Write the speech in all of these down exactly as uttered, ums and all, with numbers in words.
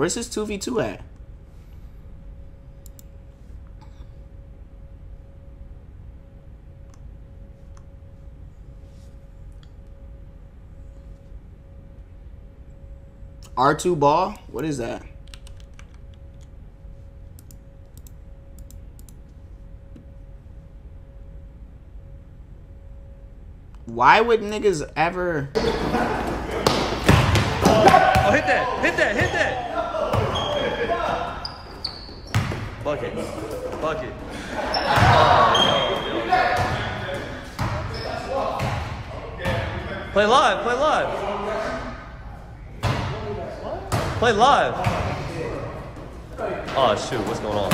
Where's his two v two at? R two ball? What is that? Why would niggas ever... Oh, hit that! Hit that! Hit that! Bucket. Bucket. Play live! Play live! Play live! Oh, shoot. What's going on?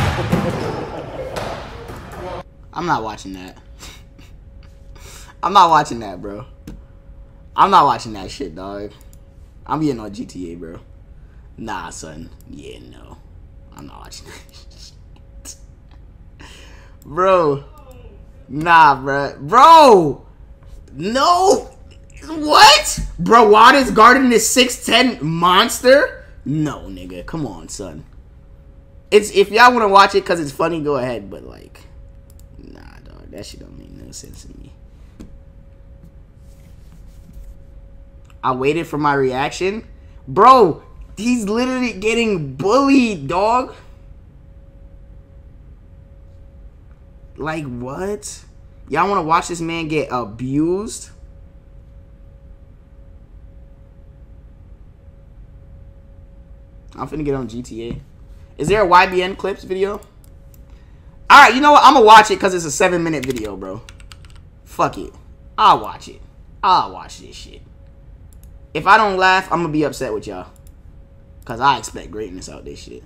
I'm not watching that. I'm not watching that, bro. I'm not watching that shit, dog. I'm getting on G T A, bro. Nah, son. Yeah, no. I'm not watching that shit. Bro. Nah, bro. Bro! No! What? Bro, why does guarding this six ten monster? No, nigga. Come on, son. It's if y'all want to watch it because it's funny, go ahead. But, like, nah, dog. That shit don't make no sense to me. I waited for my reaction. Bro, he's literally getting bullied, dog. Like, what? Y'all want to watch this man get abused? I'm finna get on G T A. Is there a Y B N clips video? Alright, you know what? I'm gonna watch it because it's a seven minute video, bro. Fuck it. I'll watch it. I'll watch this shit. If I don't laugh, I'm gonna be upset with y'all. Cause I expect greatness out this shit.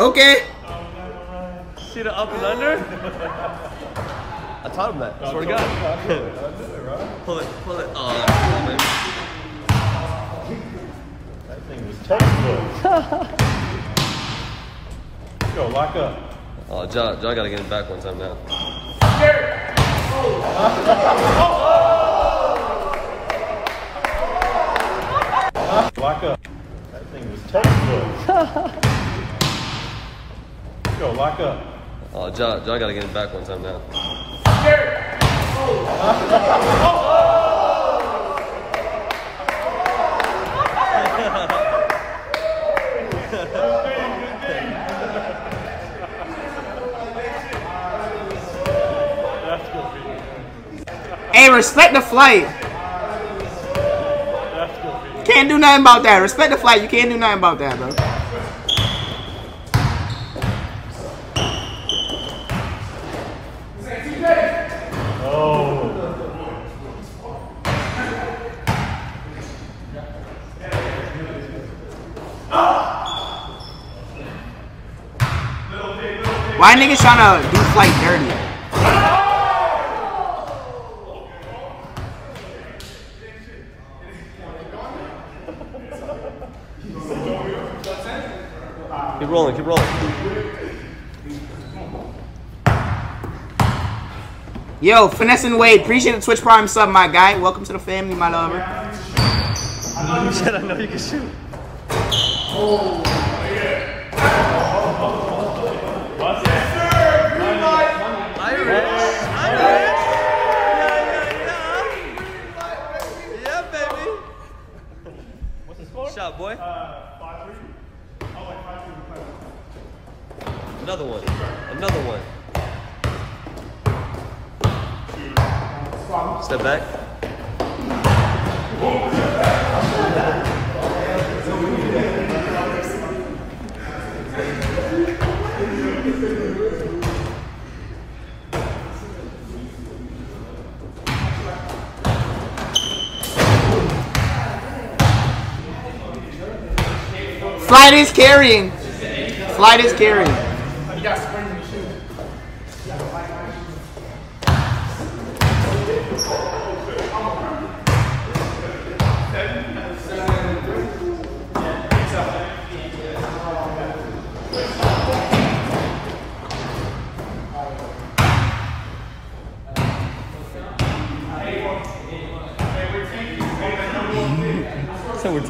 Okay. See the up and under? I taught him that. I swear to God. I knew it, I knew it, right? Pull it, pull it. Oh, cool, baby. That thing was textbook. Go, lock up. Oh, John, John got to get it back one time now. Here. Oh. Oh. Lock up. That thing was textbook. Go, lock up. Oh, John, John got to get it back one time now. Here. Oh. Hey, respect the flight. Can't do nothing about that. Respect the flight. You can't do nothing about that, bro. Why niggas trying to do flight dirty? Keep rolling, keep rolling. Yo, Finesse and Wade, appreciate the Twitch Prime sub, my guy. Welcome to the family, my lover. I know you said I know you can shoot. Oh, yeah. Yes, sir. Green light. Irish. shot, boy. Uh, five three. Oh, like five three, five three. Another one. Another one. Step back. Flight is carrying. Flight is carrying.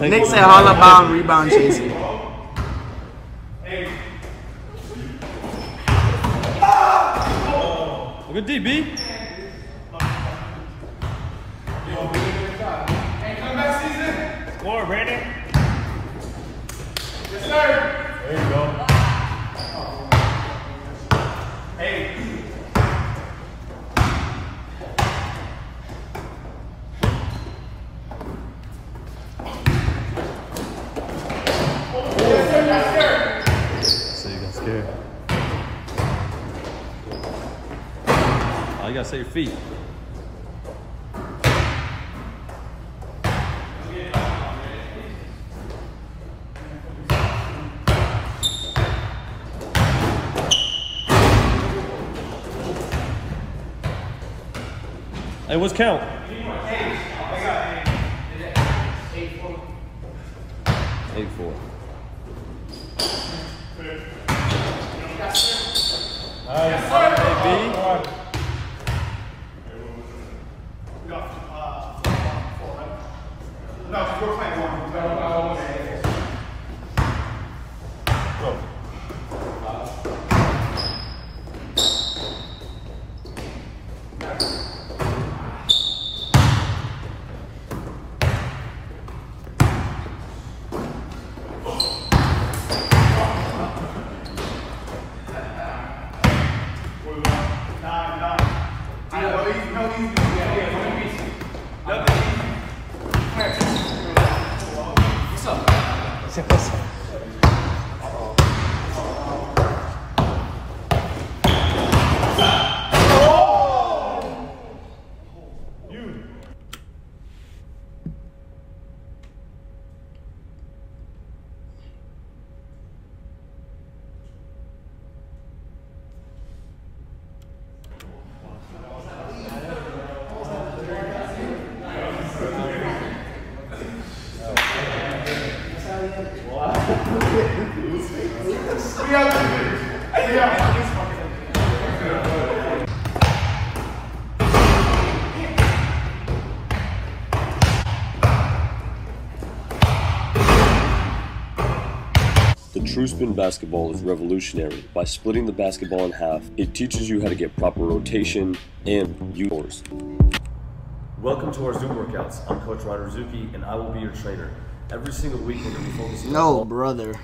Nick said all about rebound chasing. Look at D B. Hey, come back season. Score, Brandon. Yes, sir. There you go. You gotta set your feet. Hey, what's count? Eight four. Nice. A B. True Spin Basketball is revolutionary. By splitting the basketball in half, it teaches you how to get proper rotation and yours. Welcome to our Zoom workouts. I'm Coach Ryder Zuki, and I will be your trainer. Every single week, we're going to be focusing no, on... No, brother.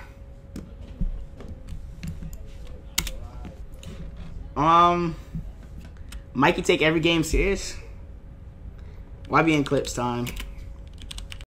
Um, Mikey take every game serious? Y B N clips time.